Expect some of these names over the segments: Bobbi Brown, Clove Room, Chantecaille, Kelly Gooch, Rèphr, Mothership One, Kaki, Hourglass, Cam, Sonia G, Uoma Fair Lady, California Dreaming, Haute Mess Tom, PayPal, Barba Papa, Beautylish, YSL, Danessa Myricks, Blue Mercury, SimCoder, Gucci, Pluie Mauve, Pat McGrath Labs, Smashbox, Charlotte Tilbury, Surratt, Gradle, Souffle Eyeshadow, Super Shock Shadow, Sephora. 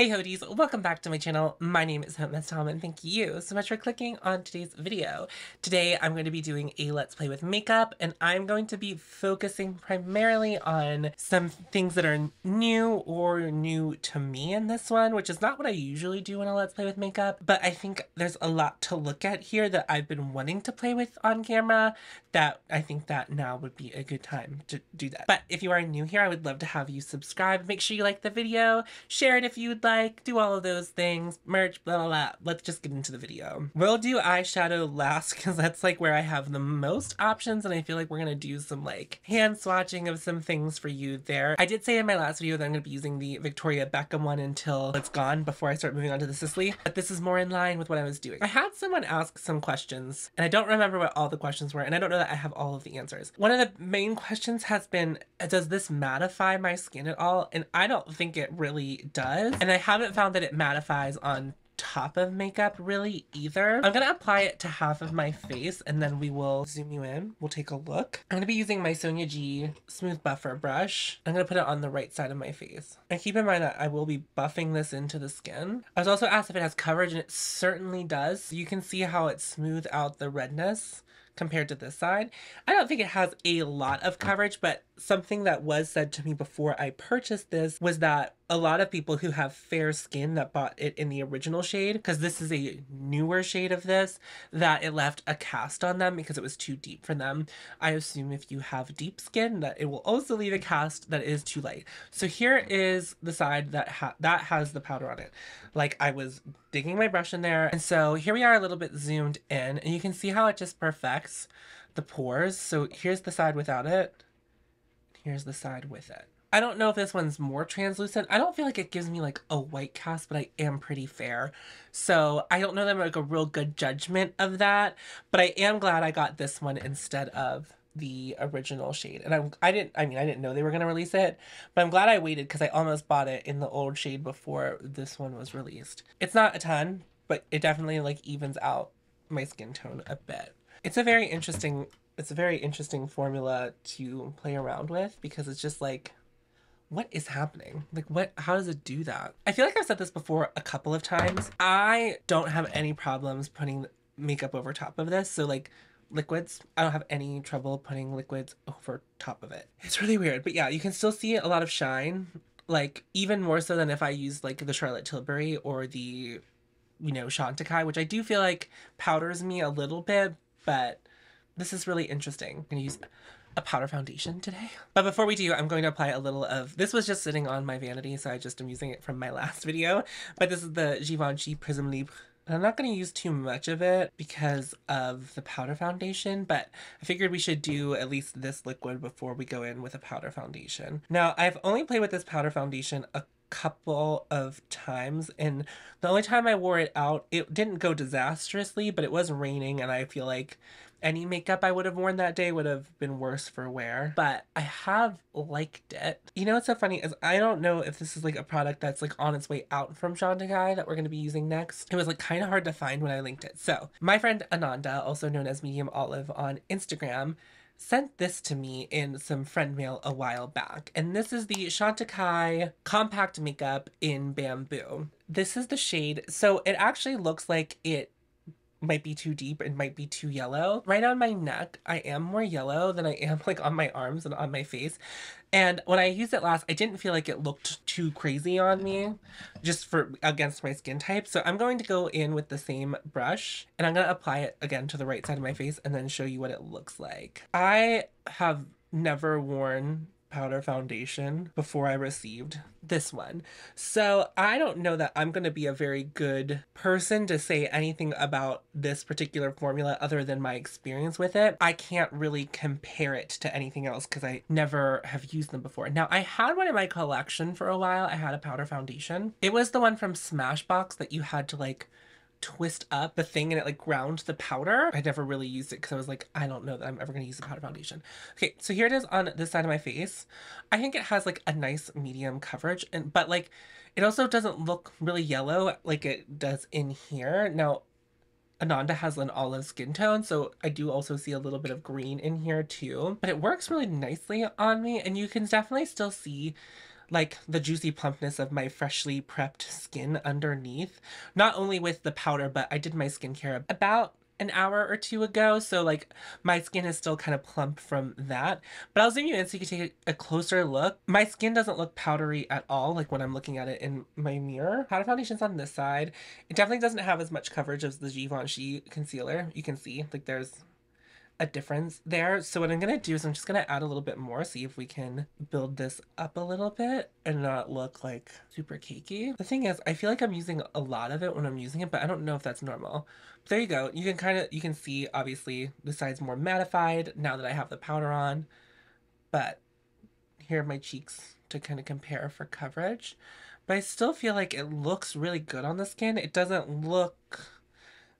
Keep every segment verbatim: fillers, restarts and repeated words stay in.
Hey Hoties, welcome back to my channel. My name is Haute Mess Tom and thank you so much for clicking on today's video. Today I'm going to be doing a Let's Play with Makeup and I'm going to be focusing primarily on some things that are new or new to me in this one, which is not what I usually do in a Let's Play with Makeup, but I think there's a lot to look at here that I've been wanting to play with on camera that I think that now would be a good time to do that. But if you are new here, I would love to have you subscribe. Make sure you like the video, share it if you would like, do all of those things, merch, blah, blah, blah. Let's just get into the video. We'll do eyeshadow last because that's like where I have the most options and I feel like we're going to do some like hand swatching of some things for you there. I did say in my last video that I'm going to be using the Victoria Beckham one until it's gone before I start moving on to the Sisley, but this is more in line with what I was doing. I had someone ask some questions and I don't remember what all the questions were and I don't know that I have all of the answers. One of the main questions has been, does this mattify my skin at all? And I don't think it really does. And I haven't found that it mattifies on top of makeup really either. I'm gonna apply it to half of my face and then we will zoom you in. We'll take a look. I'm gonna be using my Sonia G Smooth Buffer brush. I'm gonna put it on the right side of my face. And keep in mind that I will be buffing this into the skin. I was also asked if it has coverage and it certainly does. You can see how it smoothed out the redness compared to this side. I don't think it has a lot of coverage, but something that was said to me before I purchased this was that a lot of people who have fair skin that bought it in the original shade, because this is a newer shade of this, that it left a cast on them because it was too deep for them. I assume if you have deep skin that it will also leave a cast that is too light. So here is the side that ha that has the powder on it. Like I was digging my brush in there. And so here we are a little bit zoomed in and you can see how it just perfects the pores. So here's the side without it. Here's the side with it. I don't know if this one's more translucent. I don't feel like it gives me like a white cast, but I am pretty fair. So I don't know that I'm like a real good judgment of that, but I am glad I got this one instead of the original shade. And I, I didn't, I mean, I didn't know they were going to release it, but I'm glad I waited because I almost bought it in the old shade before this one was released. It's not a ton, but it definitely like evens out my skin tone a bit. It's a very interesting, it's a very interesting formula to play around with because it's just like, what is happening? Like what, how does it do that? I feel like I've said this before a couple of times. I don't have any problems putting makeup over top of this. So like liquids, I don't have any trouble putting liquids over top of it. It's really weird, but yeah, you can still see a lot of shine, like even more so than if I used like the Charlotte Tilbury or the, you know, Chantecaille, which I do feel like powders me a little bit, but this is really interesting. I'm gonna use a powder foundation today. But before we do, I'm going to apply a little of, this was just sitting on my vanity, so I just am using it from my last video, but this is the Givenchy Prism Libre. And I'm not going to use too much of it because of the powder foundation, but I figured we should do at least this liquid before we go in with a powder foundation. Now, I've only played with this powder foundation a couple of times, and the only time I wore it out, it didn't go disastrously, but it was raining, and I feel like any makeup I would have worn that day would have been worse for wear, but I have liked it. You know what's so funny is I don't know if this is like a product that's like on its way out from Chantecaille that we're going to be using next. It was like kind of hard to find when I linked it. So my friend Ananda, also known as Medium Olive on Instagram, sent this to me in some friend mail a while back. And this is the Chantecaille Compact Makeup in Bamboo. This is the shade. So it actually looks like it might be too deep and might be too yellow. Right on my neck, I am more yellow than I am like on my arms and on my face. And when I used it last, I didn't feel like it looked too crazy on me just for against my skin type. So I'm going to go in with the same brush and I'm going to apply it again to the right side of my face and then show you what it looks like. I have never worn powder foundation before I received this one. So I don't know that I'm going to be a very good person to say anything about this particular formula other than my experience with it. I can't really compare it to anything else because I never have used them before. Now I had one in my collection for a while. I had a powder foundation. It was the one from Smashbox that you had to like twist up the thing and it like ground the powder. I never really used it because I was like, I don't know that I'm ever going to use the powder foundation. Okay, so here it is on this side of my face. I think it has like a nice medium coverage, and but like it also doesn't look really yellow like it does in here. Now, Ananda has an olive skin tone, so I do also see a little bit of green in here too, but it works really nicely on me and you can definitely still see like the juicy plumpness of my freshly prepped skin underneath, not only with the powder, but I did my skincare about an hour or two ago, so like my skin is still kind of plump from that. But I'll zoom you in so you can take a closer look. My skin doesn't look powdery at all, like when I'm looking at it in my mirror. Powder foundation's on this side. It definitely doesn't have as much coverage as the Givenchy concealer. You can see like there's a difference there. So what I'm gonna do is I'm just gonna add a little bit more, see if we can build this up a little bit and not look like super cakey. The thing is, I feel like I'm using a lot of it when I'm using it, but I don't know if that's normal. But there you go. You can kind of, you can see obviously the side's more mattified now that I have the powder on, but here are my cheeks to kind of compare for coverage. But I still feel like it looks really good on the skin. It doesn't look,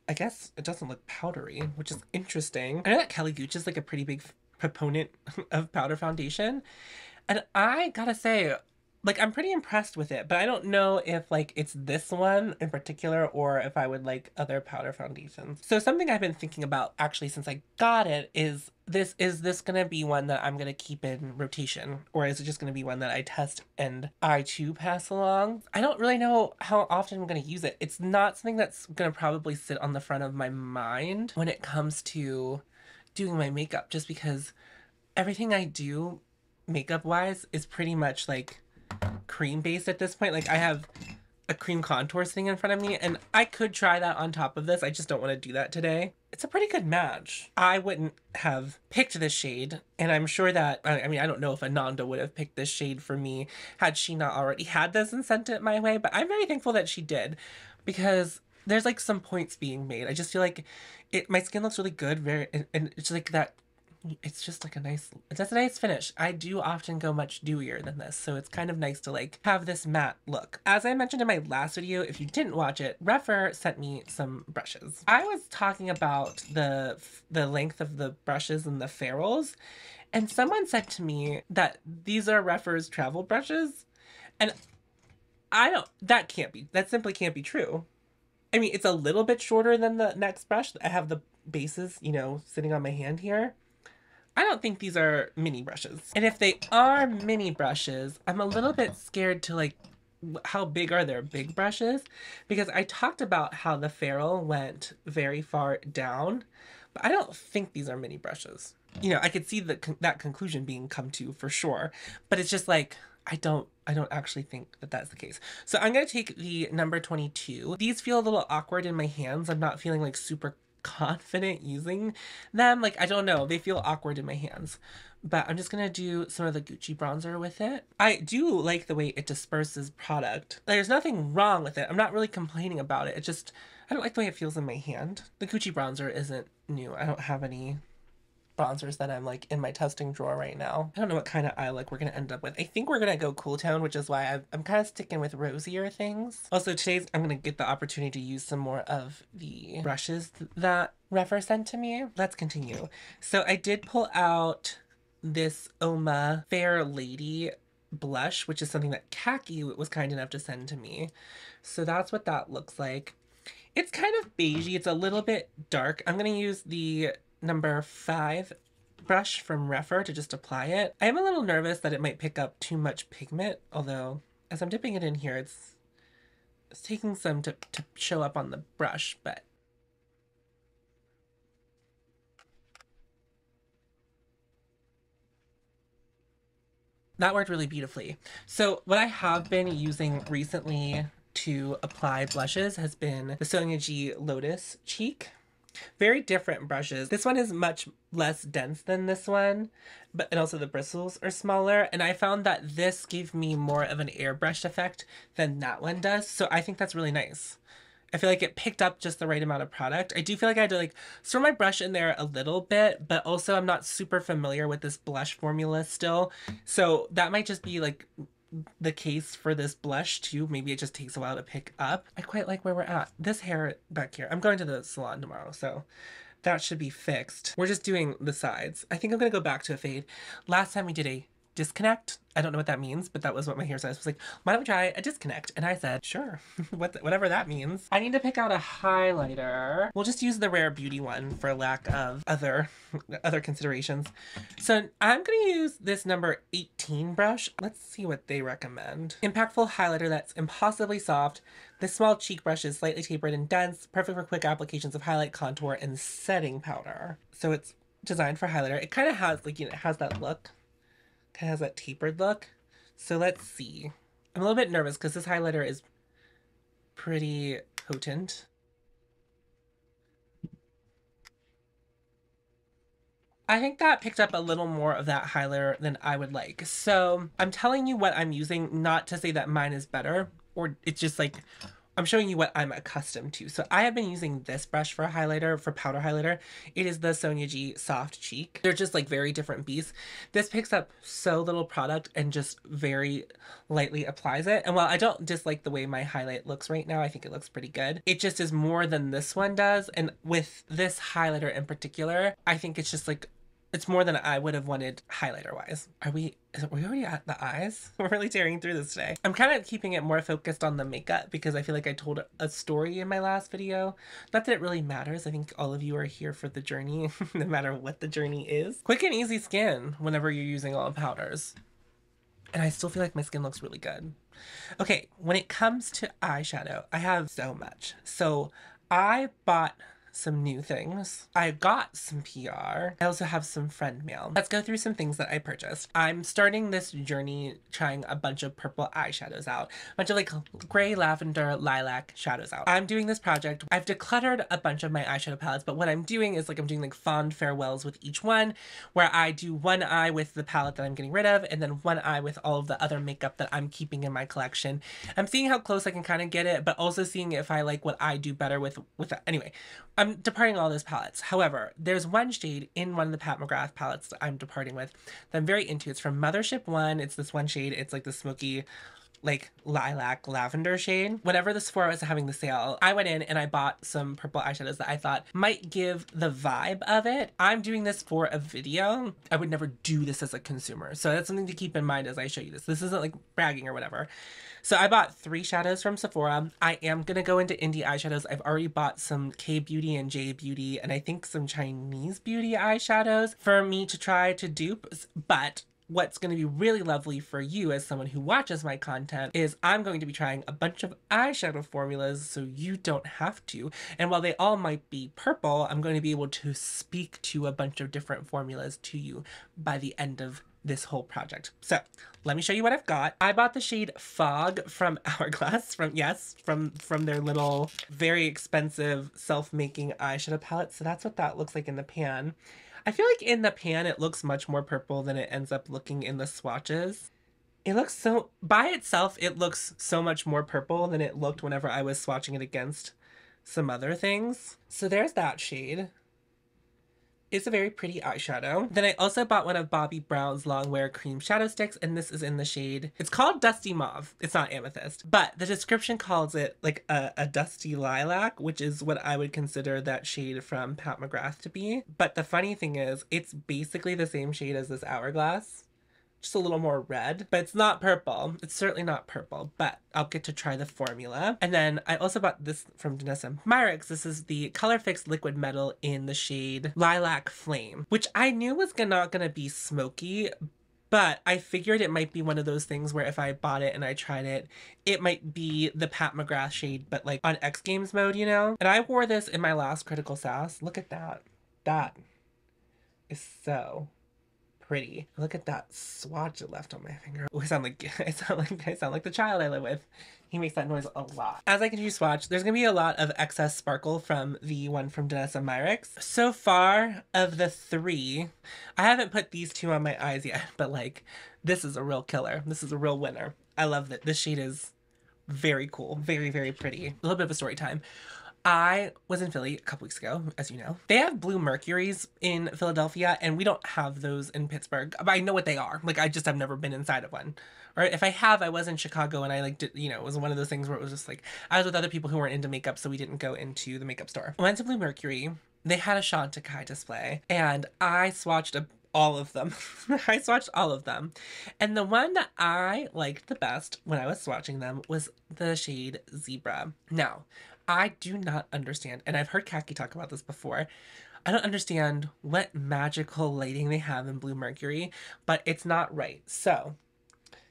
I guess it doesn't look powdery, which is interesting. I know that Kelly Gooch is like a pretty big proponent of powder foundation. And I gotta say, like, I'm pretty impressed with it, but I don't know if like it's this one in particular or if I would like other powder foundations. So something I've been thinking about actually since I got it is this, is this gonna be one that I'm gonna keep in rotation, or is it just gonna be one that I test and I too pass along? I don't really know how often I'm gonna use it. It's not something that's gonna probably sit on the front of my mind when it comes to doing my makeup, just because everything I do makeup wise is pretty much like cream based at this point. Like I have a cream contours thing in front of me and I could try that on top of this. I just don't want to do that today. It's a pretty good match. I wouldn't have picked this shade, and I'm sure that, I mean, I don't know if Ananda would have picked this shade for me had she not already had this and sent it my way, but I'm very thankful that she did, because there's like some points being made. I just feel like it, my skin looks really good, very, and it's like that, it's just like a nice, that's a nice finish. I do often go much dewier than this, so it's kind of nice to like have this matte look. As I mentioned in my last video, if you didn't watch it, Rèphr sent me some brushes. I was talking about the the length of the brushes and the ferrules, and someone said to me that these are Rèpr's travel brushes, and I don't, that can't be, that simply can't be true. I mean, it's a little bit shorter than the next brush. I have the bases, you know, sitting on my hand here. I don't think these are mini brushes. And if they are mini brushes, I'm a little bit scared to like, how big are their big brushes? Because I talked about how the ferrule went very far down, but I don't think these are mini brushes. You know, I could see the, that conclusion being come to for sure, but it's just like, I don't, I don't actually think that that's the case. So I'm gonna take the number twenty-two. These feel a little awkward in my hands. I'm not feeling like super confident using them. Like, I don't know, they feel awkward in my hands, but I'm just gonna do some of the Gucci bronzer with it. I do like the way it disperses product. There's nothing wrong with it. I'm not really complaining about it. It just, I don't like the way it feels in my hand. The Gucci bronzer isn't new. I don't have any bronzers that I'm like in my testing drawer right now. I don't know what kind of eye look we're gonna end up with. I think we're gonna go cool tone, which is why I've, I'm kind of sticking with rosier things. Also, today's I'm gonna get the opportunity to use some more of the brushes that Rèphr sent to me. Let's continue. So I did pull out this Uoma Fair Lady blush, which is something that Kaki was kind enough to send to me. So that's what that looks like. It's kind of beigey. It's a little bit dark. I'm gonna use the number five brush from Rèphr to just apply it. I am a little nervous that it might pick up too much pigment, although as I'm dipping it in here, it's, it's taking some to, to show up on the brush, but that worked really beautifully. So what I have been using recently to apply blushes has been the Sonia G Lotus Cheek. Very different brushes. This one is much less dense than this one, but and also the bristles are smaller, and I found that this gave me more of an airbrushed effect than that one does, so I think that's really nice. I feel like it picked up just the right amount of product. I do feel like I had to like store my brush in there a little bit, but also I'm not super familiar with this blush formula still, so that might just be like the case for this blush too. Maybe it just takes a while to pick up. I quite like where we're at. This hair back here, I'm going to the salon tomorrow, so that should be fixed. We're just doing the sides. I think I'm gonna go back to a fade. Last time we did a disconnect. I don't know what that means, but that was what my hair size was like. Why don't we try a disconnect? And I said, sure, what the, whatever that means. I need to pick out a highlighter. We'll just use the Rare Beauty one for lack of other, other considerations. So I'm gonna use this number eighteen brush. Let's see what they recommend. Impactful highlighter that's impossibly soft. This small cheek brush is slightly tapered and dense, perfect for quick applications of highlight, contour, and setting powder. So it's designed for highlighter. It kind of has like, you know, it has that look. Kind of has that tapered look. So let's see. I'm a little bit nervous because this highlighter is pretty potent. I think that picked up a little more of that highlighter than I would like. So I'm telling you what I'm using, not to say that mine is better, or it's just like, I'm showing you what I'm accustomed to. So I have been using this brush for a highlighter, for powder highlighter. It is the Sonia G Soft Cheek. They're just like very different beasts. This picks up so little product and just very lightly applies it. And while I don't dislike the way my highlight looks right now, I think it looks pretty good. It just is more than this one does. And with this highlighter in particular, I think it's just like, it's more than I would have wanted highlighter wise. Are we, is it, are we already at the eyes? We're really tearing through this today. I'm kind of keeping it more focused on the makeup because I feel like I told a story in my last video. Not that it really matters. I think all of you are here for the journey, no matter what the journey is. Quick and easy skin whenever you're using all powders. And I still feel like my skin looks really good. Okay, when it comes to eyeshadow, I have so much. So I bought some new things. I got some P R. I also have some friend mail. Let's go through some things that I purchased. I'm starting this journey trying a bunch of purple eyeshadows out. A bunch of like gray, lavender, lilac shadows out. I'm doing this project. I've decluttered a bunch of my eyeshadow palettes, but what I'm doing is like I'm doing like fond farewells with each one, where I do one eye with the palette that I'm getting rid of and then one eye with all of the other makeup that I'm keeping in my collection. I'm seeing how close I can kind of get it, but also seeing if I like what I do better with, with that. Anyway, I'm departing all those palettes. However, there's one shade in one of the Pat McGrath palettes that I'm departing with that I'm very into. It's from Mothership One. It's this one shade. It's like the smoky, like lilac lavender shade. Whenever the Sephora was having the sale, I went in and I bought some purple eyeshadows that I thought might give the vibe of it. I'm doing this for a video. I would never do this as a consumer. So that's something to keep in mind as I show you this. This isn't like bragging or whatever. So I bought three shadows from Sephora. I am gonna go into indie eyeshadows. I've already bought some K Beauty and J Beauty, and I think some Chinese beauty eyeshadows for me to try to dupe, but what's going to be really lovely for you as someone who watches my content is I'm going to be trying a bunch of eyeshadow formulas so you don't have to. And while they all might be purple, I'm going to be able to speak to a bunch of different formulas to you by the end of this whole project. So let me show you what I've got. I bought the shade Fog from Hourglass, from yes, from from their little very expensive self-making eyeshadow palette. So that's what that looks like in the pan. I feel like in the pan, it looks much more purple than it ends up looking in the swatches. It looks so, by itself, it looks so much more purple than it looked whenever I was swatching it against some other things. So there's that shade. It's a very pretty eyeshadow. Then I also bought one of Bobbi Brown's Longwear Cream Shadow Sticks, and this is in the shade, it's called Dusty Mauve. It's not amethyst, but the description calls it like a, a dusty lilac, which is what I would consider that shade from Pat McGrath to be. But the funny thing is, it's basically the same shade as this Hourglass, just a little more red, but it's not purple. It's certainly not purple, but I'll get to try the formula. And then I also bought this from Danessa Myricks. This is the Color Fix Liquid Metal in the shade Lilac Flame, which I knew was not gonna be smoky, but I figured it might be one of those things where if I bought it and I tried it, it might be the Pat McGrath shade, but like on X Games mode, you know? And I wore this in my last Critical Sass. Look at that. That is so pretty. Look at that swatch it left on my finger. Oh, I sound like I sound like I sound like the child I live with. He makes that noise a lot. As I continue to swatch, there's gonna be a lot of excess sparkle from the one from Danessa Myricks. So far of the three, I haven't put these two on my eyes yet, but like this is a real killer. This is a real winner. I love that. This shade is very cool, very, very pretty. A little bit of a story time. I was in Philly a couple weeks ago, as you know. They have Blue Mercuries in Philadelphia, and we don't have those in Pittsburgh. But I know what they are. Like, I just have never been inside of one. Or if I have, I was in Chicago, and I, like, did, you know, it was one of those things where it was just, like, I was with other people who weren't into makeup, so we didn't go into the makeup store. I went to Blue Mercury. They had a Chantecaille display, and I swatched a all of them. I swatched all of them. And the one that I liked the best when I was swatching them was the shade Zebra. Now, I do not understand, and I've heard Kaki talk about this before, I don't understand what magical lighting they have in Blue Mercury, but it's not right. So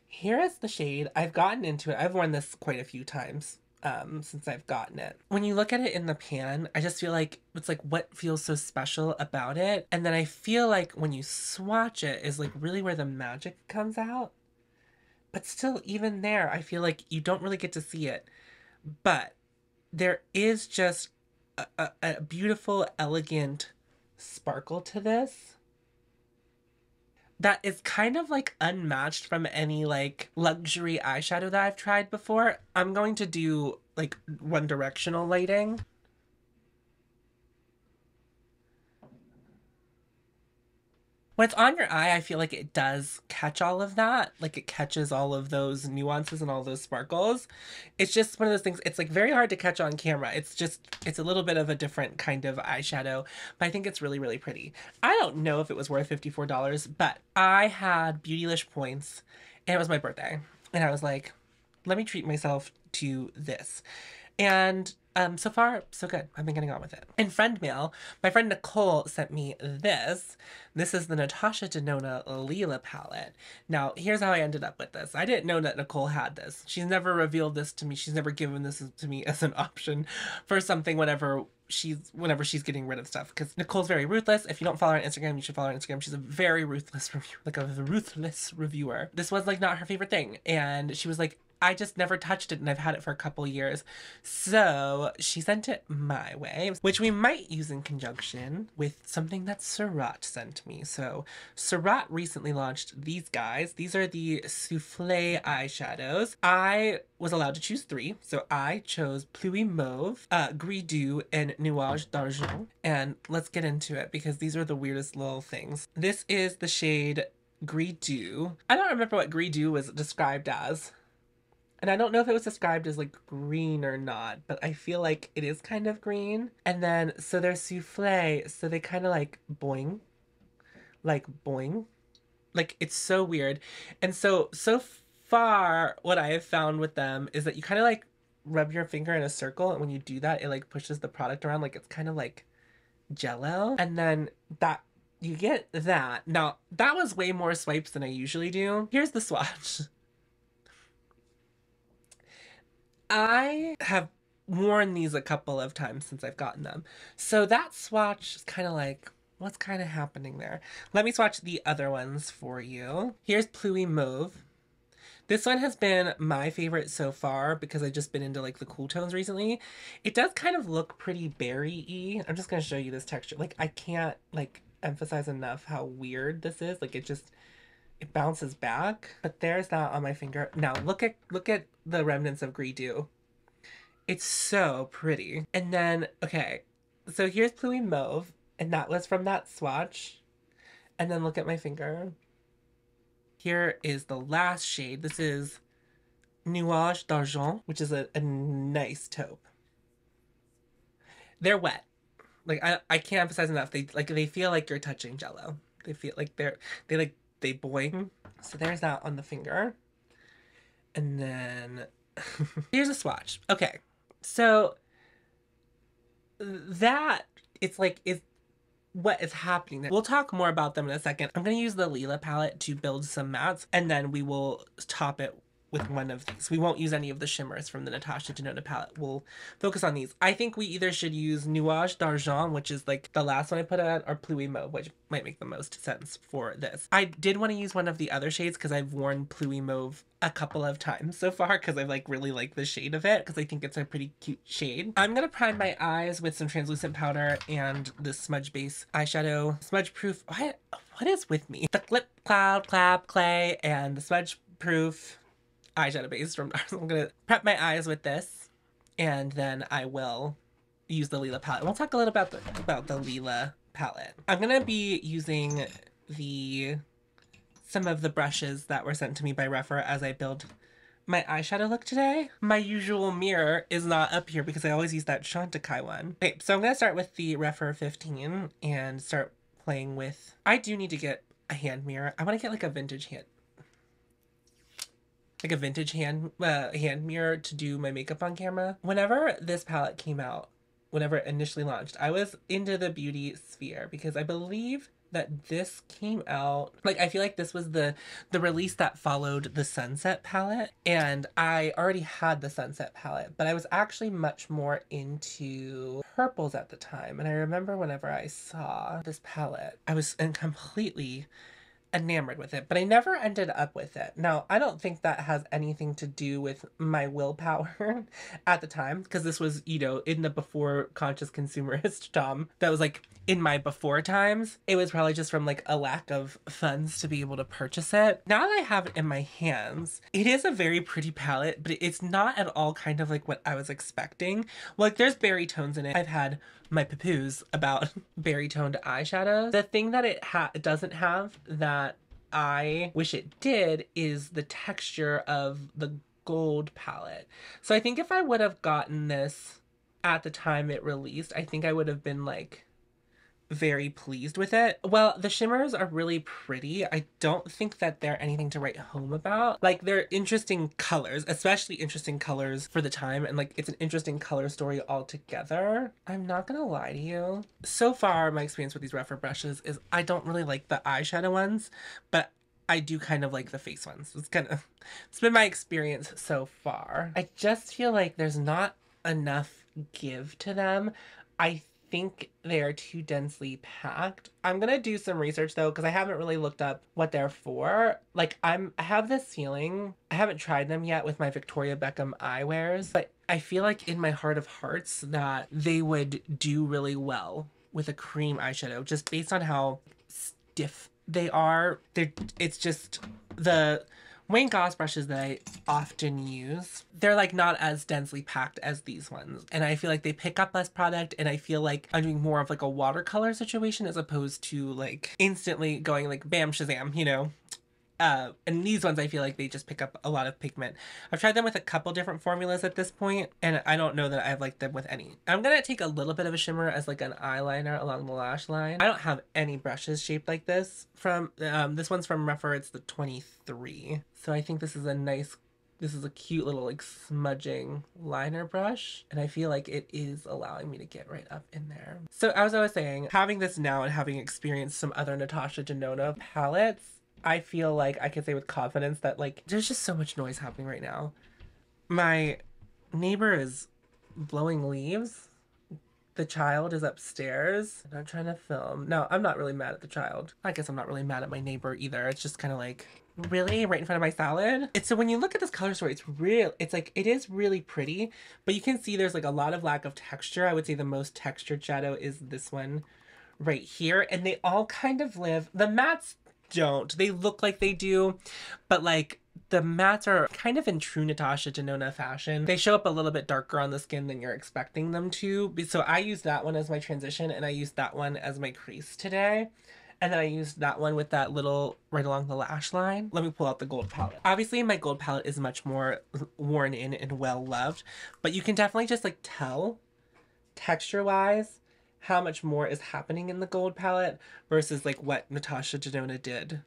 here is the shade. I've gotten into it. I've worn this quite a few times um, since I've gotten it. When you look at it in the pan, I just feel like it's like what feels so special about it. And then I feel like when you swatch it is like really where the magic comes out. But still, even there, I feel like you don't really get to see it. But there is just A, a beautiful, elegant sparkle to this that is kind of like unmatched from any like luxury eyeshadow that I've tried before. I'm going to do like one directional lighting. When it's on your eye, I feel like it does catch all of that. Like it catches all of those nuances and all those sparkles. It's just one of those things. It's like very hard to catch on camera. It's just, it's a little bit of a different kind of eyeshadow, but I think it's really, really pretty. I don't know if it was worth fifty-four dollars, but I had Beautylish points and it was my birthday. And I was like, let me treat myself to this. And um, so far, so good. I've been getting on with it. In friend mail, my friend Nicole sent me this. This is the Natasha Denona Lila palette. Now, here's how I ended up with this. I didn't know that Nicole had this. She's never revealed this to me. She's never given this to me as an option for something whenever she's whenever she's getting rid of stuff. Because Nicole's very ruthless. If you don't follow her on Instagram, you should follow her on Instagram. She's a very ruthless reviewer, like a ruthless reviewer. This was like not her favorite thing. And she was like, I just never touched it and I've had it for a couple years. So she sent it my way, which we might use in conjunction with something that Surratt sent me. So Surratt recently launched these guys. These are the Souffle eyeshadows. I was allowed to choose three. So I chose Pluie Mauve, uh, Gris Doux, and Nuage d'Argent. And let's get into it because these are the weirdest little things. This is the shade Gris Doux. I don't remember what Gris Doux was described as. And I don't know if it was described as like green or not, but I feel like it is kind of green. And then, so they're souffle, so they kind of like boing, like boing. Like it's so weird. And so, so far what I have found with them is that you kind of like rub your finger in a circle. And when you do that, it like pushes the product around. Like it's kind of like Jell-O. And then that, you get that. Now that was way more swipes than I usually do. Here's the swatch. I have worn these a couple of times since I've gotten them. So that swatch is kind of like, what's kind of happening there? Let me swatch the other ones for you. Here's Pluie Mauve. This one has been my favorite so far because I've just been into like the cool tones recently. It does kind of look pretty berry-y. I'm just going to show you this texture. Like I can't like emphasize enough how weird this is. Like it just... it bounces back, but there's that on my finger. Now look at look at the remnants of Gris Doux. It's so pretty. And then, okay, so here's Pluie Mauve, and that was from that swatch. And then look at my finger. Here is the last shade. This is Nuage d'Argent, which is a, a nice taupe. They're wet. Like I I can't emphasize enough. They like they feel like you're touching Jell-O. They feel like they're they like They boing. So there's that on the finger. And then here's a swatch. Okay. So that it's like is what is happening there. We'll talk more about them in a second. I'm going to use the Lila palette to build some mattes and then we will top it with one of these. We won't use any of the shimmers from the Natasha Denona palette. We'll focus on these. I think we either should use Nuage d'Argent, which is like the last one I put on, or Pluie Mauve, which might make the most sense for this. I did want to use one of the other shades because I've worn Pluie Mauve a couple of times so far because I like really like the shade of it because I think it's a pretty cute shade. I'm going to prime my eyes with some translucent powder and this smudge base eyeshadow. Smudge proof. What, what is with me? The Clip Cloud, Clap, Clay, and the smudge proof eyeshadow base from NARS. I'm gonna prep my eyes with this and then I will use the Lila palette. We'll talk a little about the, about the Lila palette. I'm gonna be using the some of the brushes that were sent to me by Rèphr as I build my eyeshadow look today. My usual mirror is not up here because I always use that Chantecaille one. Okay, so I'm gonna start with the Rèphr fifteen and start playing with... I do need to get a hand mirror. I want to get like a vintage hand, like a vintage hand uh, hand mirror to do my makeup on camera. Whenever this palette came out, whenever it initially launched, I was into the beauty sphere because I believe that this came out, like, I feel like this was the the release that followed the Sunset palette, and I already had the Sunset palette, but I was actually much more into purples at the time. And I remember whenever I saw this palette, I was completely enamored with it, but I never ended up with it. Now, I don't think that has anything to do with my willpower at the time, because this was, you know, in the before conscious consumerist Tom, that was like in my before times. It was probably just from like a lack of funds to be able to purchase it. Now that I have it in my hands, it is a very pretty palette, but it's not at all kind of like what I was expecting. Like, there's berry tones in it. I've had my papoos about berry toned eyeshadows. The thing that it ha doesn't have that I wish it did is the texture of the gold palette. So I think if I would have gotten this at the time it released, I think I would have been like very pleased with it. Well, the shimmers are really pretty. I don't think that they're anything to write home about. Like, they're interesting colors, especially interesting colors for the time, and like, it's an interesting color story altogether. I'm not gonna lie to you. So far, my experience with these Rèphr brushes is I don't really like the eyeshadow ones, but I do kind of like the face ones. It's kind of, it's been my experience so far. I just feel like there's not enough give to them. I think they are too densely packed. I'm gonna do some research though, because I haven't really looked up what they're for. Like, I'm I have this feeling, I haven't tried them yet with my Victoria Beckham eyewears, but I feel like in my heart of hearts that they would do really well with a cream eyeshadow, just based on how stiff they are. They're it's just the Wayne Goss brushes that I often use, they're like not as densely packed as these ones. And I feel like they pick up less product, and I feel like I'm doing more of like a watercolor situation as opposed to like instantly going like bam, shazam, you know? Uh, and these ones, I feel like they just pick up a lot of pigment. I've tried them with a couple different formulas at this point, and I don't know that I've liked them with any. I'm gonna take a little bit of a shimmer as like an eyeliner along the lash line. I don't have any brushes shaped like this. From um, this one's from Rèphr, it's the twenty-three. So I think this is a nice, this is a cute little like smudging liner brush. And I feel like it is allowing me to get right up in there. So as I was saying, having this now and having experienced some other Natasha Denona palettes, I feel like I can say with confidence that like, there's just so much noise happening right now. My neighbor is blowing leaves. The child is upstairs and I'm trying to film. No, I'm not really mad at the child. I guess I'm not really mad at my neighbor either. It's just kind of like, really? Right in front of my salad? It's so when you look at this color story, it's real. It's like, it is really pretty, but you can see there's like a lot of lack of texture. I would say the most textured shadow is this one right here. And they all kind of live, the mattes don't. They look like they do, but like the mattes are kind of in true Natasha Denona fashion. They show up a little bit darker on the skin than you're expecting them to. So I used that one as my transition, and I used that one as my crease today. And then I used that one with that little right along the lash line. Let me pull out the gold palette. Obviously my gold palette is much more worn in and well loved, but you can definitely just like tell texture wise how much more is happening in the gold palette versus like what Natasha Denona did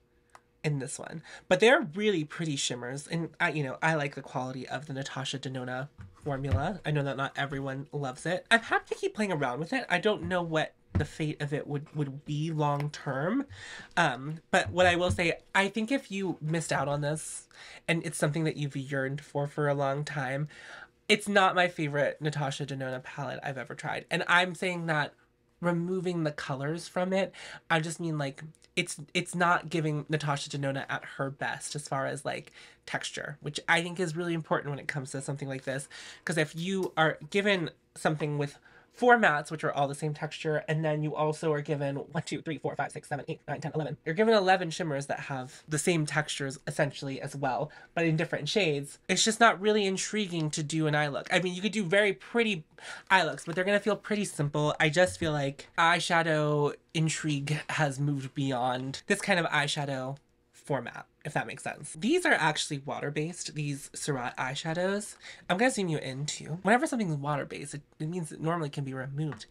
in this one. But they're really pretty shimmers, and I, you know, I like the quality of the Natasha Denona formula. I know that not everyone loves it. I'm happy to keep playing around with it. I don't know what the fate of it would, would be long term. Um, but what I will say, I think if you missed out on this and it's something that you've yearned for for a long time, it's not my favorite Natasha Denona palette I've ever tried. And I'm saying that removing the colors from it, I just mean like it's it's not giving Natasha Denona at her best as far as like texture, which I think is really important when it comes to something like this, because if you are given something with four mattes, which are all the same texture, and then you also are given one, two, three, four, five, six, seven, eight, nine, ten, eleven. You're given eleven shimmers that have the same textures essentially as well, but in different shades. It's just not really intriguing to do an eye look. I mean, you could do very pretty eye looks, but they're gonna feel pretty simple. I just feel like eyeshadow intrigue has moved beyond this kind of eyeshadow format, if that makes sense. These are actually water-based, these Surratt eyeshadows. I'm gonna zoom you in too. Whenever something's water-based, it, it means it normally can be removed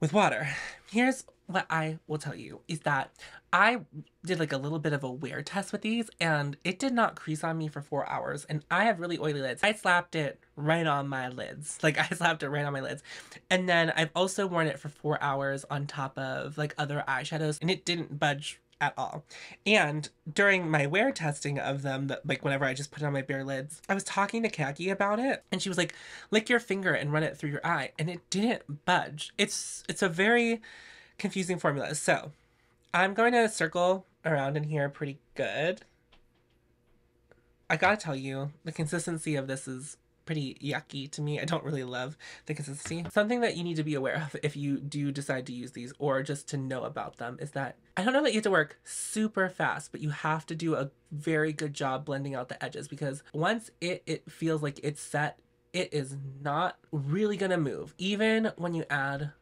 with water. Here's what I will tell you is that I did like a little bit of a wear test with these, and it did not crease on me for four hours. And I have really oily lids. I slapped it right on my lids. Like I slapped it right on my lids. And then I've also worn it for four hours on top of like other eyeshadows, and it didn't budge at all. And during my wear testing of them, that like whenever I just put it on my bare lids, I was talking to Kaki about it, and she was like, lick your finger and run it through your eye, and it didn't budge. It's it's a very confusing formula. So I'm going to circle around in here pretty good. I gotta tell you, the consistency of this is pretty yucky to me. I don't really love the consistency. Something that you need to be aware of if you do decide to use these, or just to know about them, is that I don't know that you have to work super fast, but you have to do a very good job blending out the edges, because once it, it feels like it's set, it is not really gonna move, even when you add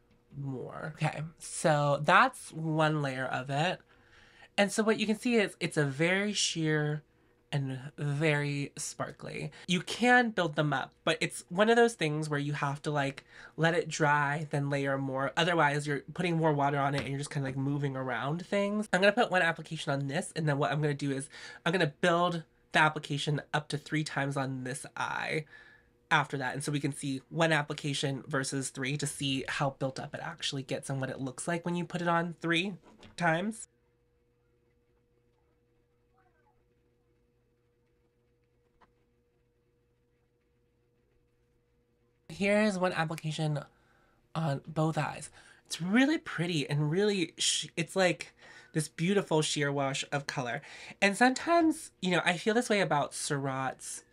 more. Okay, so that's one layer of it. And so what you can see is it's a very sheer and very sparkly. You can build them up, but it's one of those things where you have to like let it dry, then layer more. Otherwise you're putting more water on it and you're just kind of like moving around things. I'm gonna put one application on this, and then what I'm gonna do is I'm gonna build the application up to three times on this eye after that. And so we can see one application versus three to see how built up it actually gets and what it looks like when you put it on three times. Here's one application on both eyes. It's really pretty, and really sh it's like this beautiful sheer wash of color. And sometimes, you know, I feel this way about Surratt's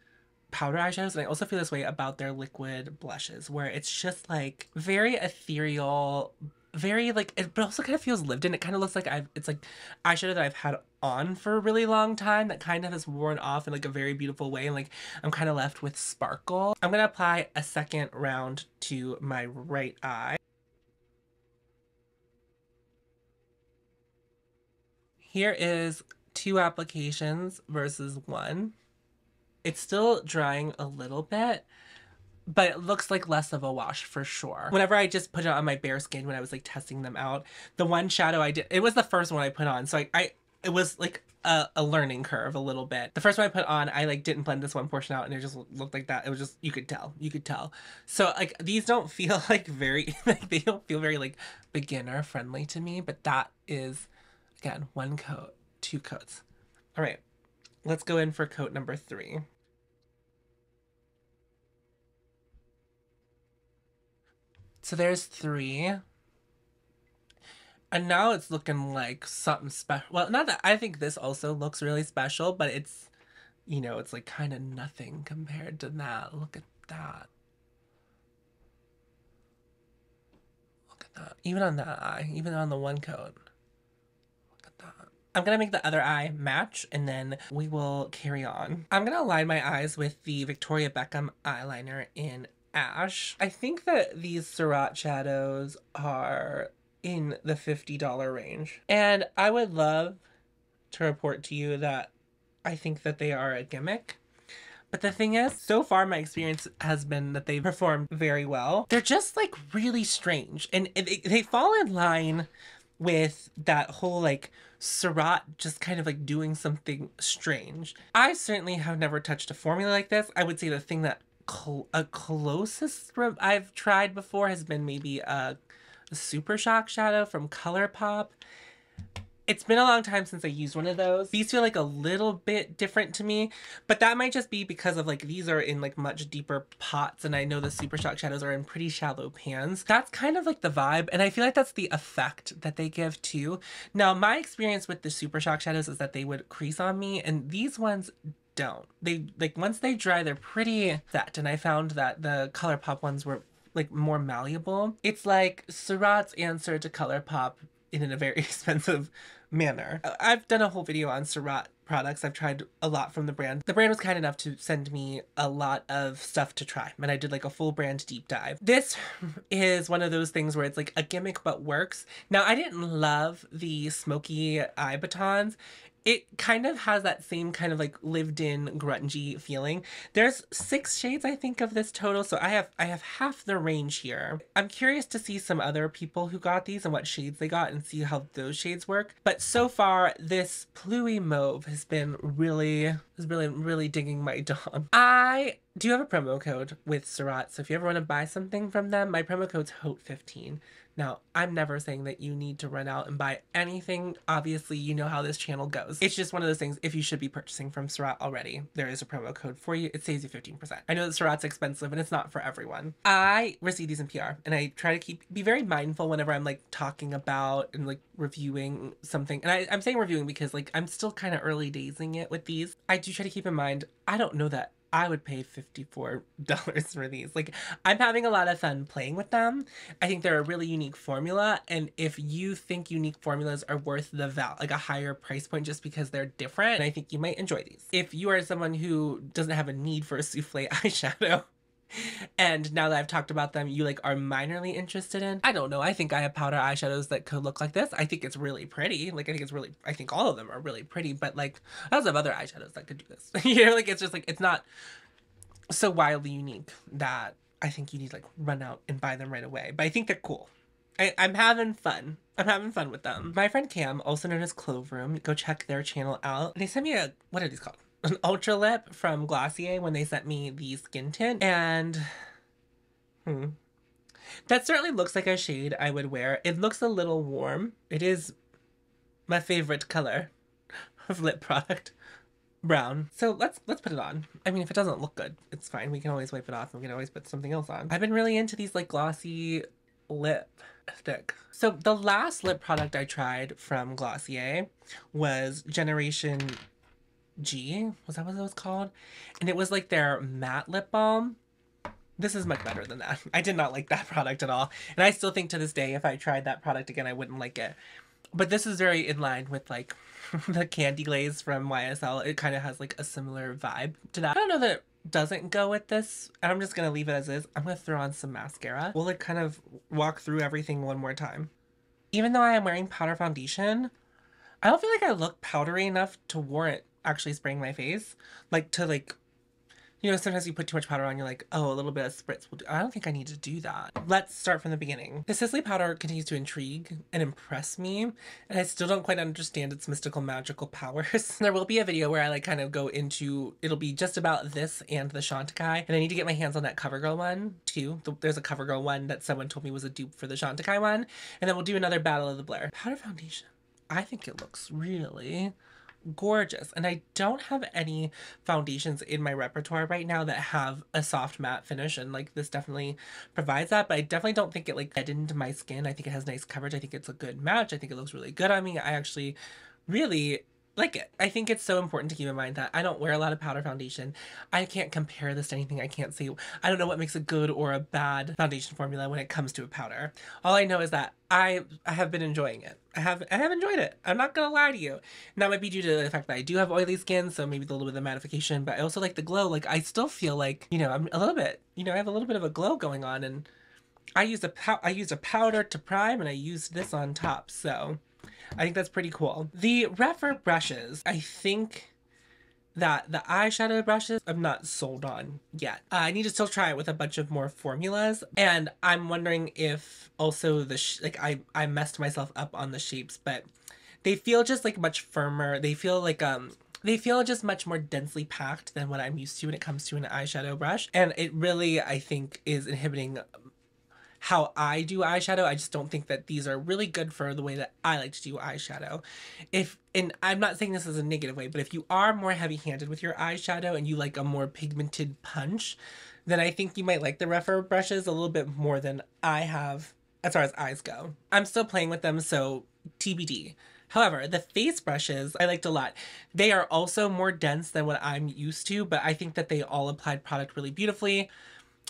powder eyeshadows, and I also feel this way about their liquid blushes, where it's just like very ethereal, very like, it, but also kind of feels lived in. It kind of looks like I've, it's like eyeshadow that I've had on for a really long time that kind of has worn off in like a very beautiful way, and like I'm kind of left with sparkle. I'm gonna apply a second round to my right eye. Here is two applications versus one. It's still drying a little bit, but it looks like less of a wash for sure. Whenever I just put it on my bare skin when I was like testing them out, the one shadow I did, it was the first one I put on. So I, I it was like a, a learning curve a little bit. The first one I put on, I like didn't blend this one portion out, and it just looked like that. It was just, you could tell, you could tell. So like these don't feel like very, like they don't feel very like beginner friendly to me, but that is, again, one coat, two coats. All right, let's go in for coat number three. So there's three, and now it's looking like something special. Well, not that I think this also looks really special, but it's, you know, it's like kind of nothing compared to that. Look at that. Look at that. Even on that eye, even on the one coat. Look at that. I'm gonna make the other eye match, and then we will carry on. I'm gonna align my eyes with the Victoria Beckham eyeliner in Ash. I think that these Surratt shadows are in the fifty dollar range, and I would love to report to you that I think that they are a gimmick, but the thing is, so far my experience has been that they performed very well. They're just like really strange, and it, it, they fall in line with that whole like Surratt just kind of like doing something strange. I certainly have never touched a formula like this. I would say the thing that a closest I've tried before has been maybe a, a Super Shock Shadow from ColourPop. It's been a long time since I used one of those. These feel like a little bit different to me, but that might just be because of like, these are in like much deeper pots, and I know the Super Shock Shadows are in pretty shallow pans. That's kind of like the vibe, and I feel like that's the effect that they give too. Now, my experience with the Super Shock Shadows is that they would crease on me, and these ones don't. They like, once they dry, they're pretty set, and I found that the ColourPop ones were like more malleable. It's like Surratt's answer to ColourPop in a very expensive manner. I've done a whole video on Surratt products. I've tried a lot from the brand. The brand was kind enough to send me a lot of stuff to try, and I did like a full brand deep dive. This is one of those things where it's like a gimmick but works. Now, I didn't love the smoky eye batons. it kind of has that same kind of like lived in grungy feeling. There's six shades, I think, of this total. So I have I have half the range here. I'm curious to see some other people who got these and what shades they got and see how those shades work. But so far, this Pluie Mauve has been really, has really, really digging my dong. I do have a promo code with Surratt. So if you ever want to buy something from them, my promo code's H O T E fifteen. Now, I'm never saying that you need to run out and buy anything. Obviously, you know how this channel goes. It's just one of those things, if you should be purchasing from Surratt already, there is a promo code for you. It saves you fifteen percent. I know that Surratt's expensive and it's not for everyone. I receive these in P R and I try to keep be very mindful whenever I'm like talking about and like reviewing something. And I, I'm saying reviewing because like I'm still kind of early daysing it with these. I do try to keep in mind, I don't know that I would pay fifty-four dollars for these. Like, I'm having a lot of fun playing with them. I think they're a really unique formula. And if you think unique formulas are worth the val, like a higher price point just because they're different, I think you might enjoy these. If you are someone who doesn't have a need for a souffle eyeshadow, and now that I've talked about them, you like are minorly interested in, I don't know, I think I have powder eyeshadows that could look like this. I think it's really pretty. Like, I think it's really, I think all of them are really pretty, but like, I also have other eyeshadows that could do this. You know, like, it's just like, it's not so wildly unique that I think you need to like run out and buy them right away. But I think they're cool. I, I'm having fun. I'm having fun with them. My friend Cam, also known as Clove Room, go check their channel out. They sent me a, what are these called? An ultra lip from Glossier when they sent me the skin tint, and hmm, that certainly looks like a shade I would wear. It looks a little warm. It is my favorite color of lip product, brown. So let's let's put it on. I mean, if it doesn't look good, it's fine. We can always wipe it off and we can always put something else on. I've been really into these like glossy lip stick. So the last lip product I tried from Glossier was Generation G, was that what it was called? And it was like their matte lip balm. This is much better than that. I did not like that product at all. And I still think to this day, if I tried that product again, I wouldn't like it. But this is very in line with like the Candy Glaze from Y S L. It kind of has like a similar vibe to that. I don't know that it doesn't go with this. And I'm just going to leave it as is. I'm going to throw on some mascara. We'll like kind of walk through everything one more time. Even though I am wearing powder foundation, I don't feel like I look powdery enough to warrant actually spraying my face. Like, to like, you know, sometimes you put too much powder on, you're like, oh, a little bit of spritz will do. I don't think I need to do that. Let's start from the beginning. The Sisley powder continues to intrigue and impress me, and I still don't quite understand its mystical magical powers. There will be a video where I like kind of go into, it'll be just about this and the Chantecaille, and I need to get my hands on that CoverGirl one too. There's a CoverGirl one that someone told me was a dupe for the Chantecaille one, and then we'll do another Battle of the Blur. Powder foundation. I think it looks really gorgeous, and I don't have any foundations in my repertoire right now that have a soft matte finish, and like this definitely provides that. But I definitely don't think it like deadened my skin. I think it has nice coverage. I think it's a good match. I think it looks really good on me. I actually really like it. I think it's so important to keep in mind that I don't wear a lot of powder foundation. I can't compare this to anything. I can't say, I don't know what makes a good or a bad foundation formula when it comes to a powder. All I know is that I, I have been enjoying it. I have I have enjoyed it. I'm not gonna lie to you. And that might be due to the fact that I do have oily skin, so maybe a little bit of mattification, but I also like the glow. Like, I still feel like, you know, I'm a little bit, you know, I have a little bit of a glow going on, and I used a pow I used a powder to prime, and I used this on top, so I think that's pretty cool. The Rèphr brushes, I think that the eyeshadow brushes I'm not sold on yet. Uh, I need to still try it with a bunch of more formulas, and I'm wondering if also the sh like I I messed myself up on the shapes, but they feel just like much firmer. They feel like um they feel just much more densely packed than what I'm used to when it comes to an eyeshadow brush, and it really, I think, is inhibiting how I do eyeshadow. I just don't think that these are really good for the way that I like to do eyeshadow. If, and I'm not saying this as a negative way, but if you are more heavy-handed with your eyeshadow and you like a more pigmented punch, then I think you might like the Rèphr brushes a little bit more than I have as far as eyes go. I'm still playing with them, so T B D. However, the face brushes I liked a lot. They are also more dense than what I'm used to, but I think that they all applied product really beautifully.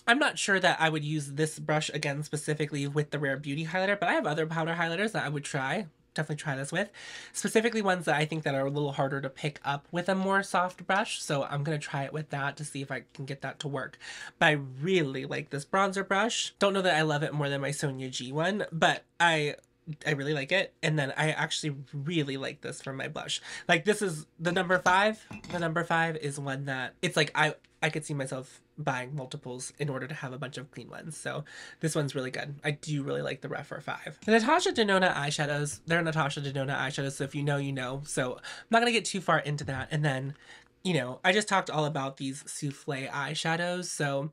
I'm not sure that I would use this brush again specifically with the Rare Beauty highlighter, but I have other powder highlighters that I would try, definitely try this with, specifically ones that I think that are a little harder to pick up with a more soft brush, so I'm going to try it with that to see if I can get that to work. But I really like this bronzer brush. Don't know that I love it more than my Sonia G one, but I I really like it. And then I actually really like this for my blush. Like, this is the number five. The number five is one that it's like I, I could see myself buying multiples in order to have a bunch of clean ones. So this one's really good. I do really like the Rèphr five. The Natasha Denona eyeshadows, they're Natasha Denona eyeshadows. So if you know, you know. So I'm not going to get too far into that. And then, you know, I just talked all about these souffle eyeshadows. So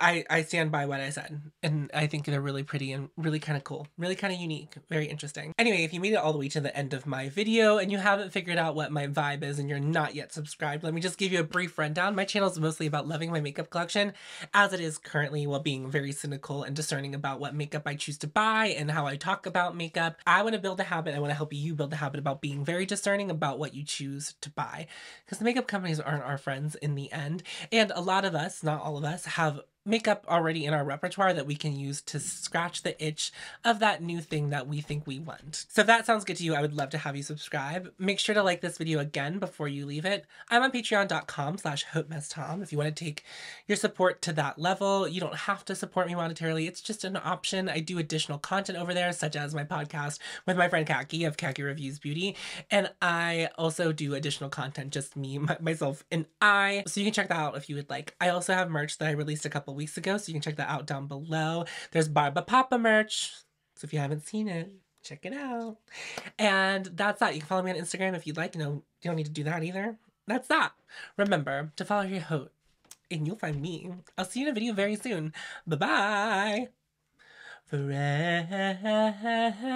I, I stand by what I said, and I think they're really pretty and really kind of cool, really kind of unique, very interesting. Anyway, if you made it all the way to the end of my video and you haven't figured out what my vibe is and you're not yet subscribed, let me just give you a brief rundown. My channel is mostly about loving my makeup collection as it is currently, while being very cynical and discerning about what makeup I choose to buy and how I talk about makeup. I want to build a habit. I want to help you build a habit about being very discerning about what you choose to buy, because the makeup companies aren't our friends in the end. And a lot of us, not all of us, have makeup already in our repertoire that we can use to scratch the itch of that new thing that we think we want. So if that sounds good to you, I would love to have you subscribe. Make sure to like this video again before you leave it. I'm on patreon.com slash Haute Mess Tom. If you want to take your support to that level, you don't have to support me monetarily. It's just an option. I do additional content over there, such as my podcast with my friend Kaki of Kaki Reviews Beauty. And I also do additional content, just me, my, myself, and I. So you can check that out if you would like. I also have merch that I released a couple weeks ago, so you can check that out down below. There's Barba Papa merch, so if you haven't seen it, check it out. And that's that. You can follow me on Instagram if you'd like. No, you don't need to do that either. That's that. Remember to follow your Haute, and you'll find me. I'll see you in a video very soon. Bye bye. Forever.